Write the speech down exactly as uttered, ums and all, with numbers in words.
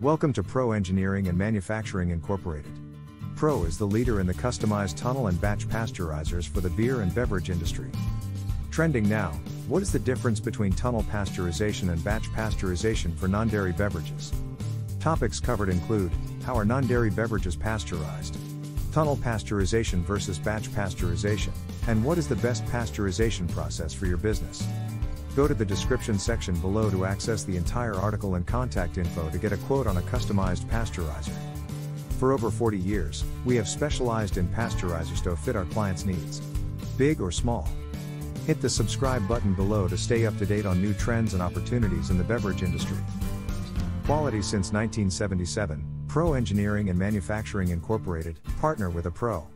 Welcome to Pro Engineering and Manufacturing Incorporated. Pro is the leader in the customized tunnel and batch pasteurizers for the beer and beverage industry. Trending now, what is the difference between tunnel pasteurization and batch pasteurization for non-dairy beverages? Topics covered include, how are non-dairy beverages pasteurized? Tunnel pasteurization versus batch pasteurization, and what is the best pasteurization process for your business? Go to the description section below to access the entire article and contact info to get a quote on a customized pasteurizer. For over forty years, we have specialized in pasteurizers to fit our clients' needs, big or small. Hit the subscribe button below to stay up to date on new trends and opportunities in the beverage industry. Quality since nineteen seventy-seven, Pro Engineering and Manufacturing Incorporated, partner with a pro.